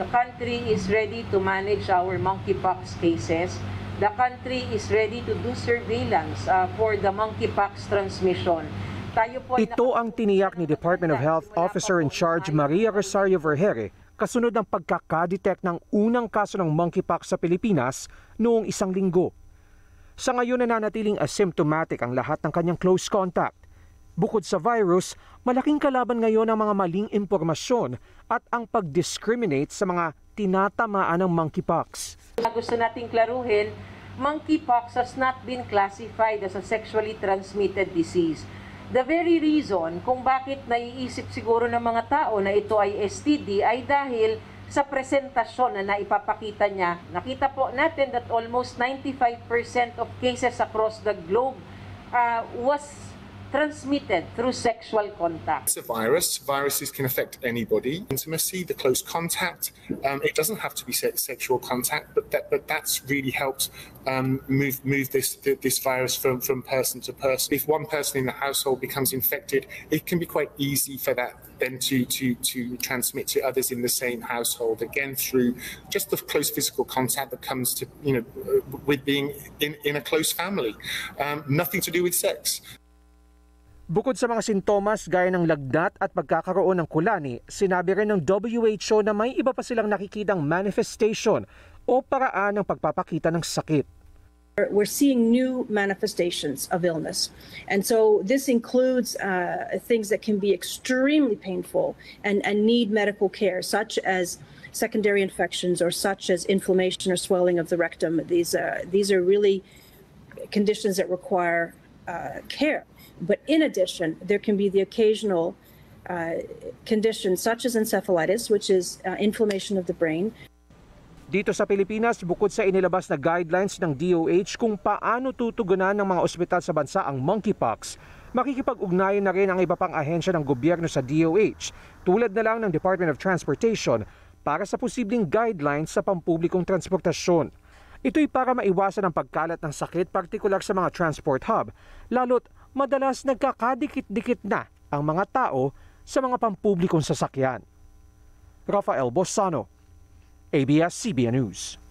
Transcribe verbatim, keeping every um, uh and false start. The country is ready to manage our monkeypox cases. The country is ready to do surveillance uh, for the monkeypox transmission. Tayo po Ito ang tiniyak ni Department of Health Officer in Charge Maria Rosario Verjere kasunod ng pagkakadetect ng unang kaso ng monkeypox sa Pilipinas noong isang linggo. Sa ngayon, nananatiling asymptomatic ang lahat ng kanyang close contact. Bukod sa virus, malaking kalaban ngayon ang mga maling impormasyon at ang pag-discriminate sa mga tinatamaan ng monkeypox. Gusto nating klaruhin, monkeypox has not been classified as a sexually transmitted disease. The very reason kung bakit naiisip siguro ng mga tao na ito ay S T D ay dahil sa presentasyon na naipapakita niya. Nakita po natin that almost ninety-five percent of cases across the globe uh, was transmitted through sexual contact. It's a virus. Viruses can affect anybody. Intimacy, the close contact, um, it doesn't have to be sexual contact, but that but that's really helped um, move move this this virus from from person to person. If one person in the household becomes infected, it can be quite easy for that then to to to transmit to others in the same household again through just the close physical contact that comes to you know with being in in a close family. Um, nothing to do with sex. Bukod sa mga sintomas gaya ng lagnat at pagkakaroon ng kulani, sinabi rin ng W H O na may iba pa silang nakikitang manifestation o paraan ng pagpapakita ng sakit. We're seeing new manifestations of illness. And so this includes uh, things that can be extremely painful and, and need medical care, such as secondary infections or such as inflammation or swelling of the rectum. These, uh, these are really conditions that require Uh, care. But in addition, there can be the occasional uh, conditions such as encephalitis, which is uh, inflammation of the brain. Dito sa Pilipinas, bukod sa inilabas na guidelines ng D O H kung paano tutugunan ng mga ospital sa bansa ang monkeypox, makikipag-ugnayan na rin ang iba pang ahensya ng gobyerno sa D O H, tulad na lang ng Department of Transportation, para sa posibleng guidelines sa pampublikong transportasyon. Ito'y para maiwasan ang pagkalat ng sakit, partikular sa mga transport hub, lalo't madalas nagkakadikit-dikit na ang mga tao sa mga pampublikong sasakyan. Rafael Bossano, A B S C B N News.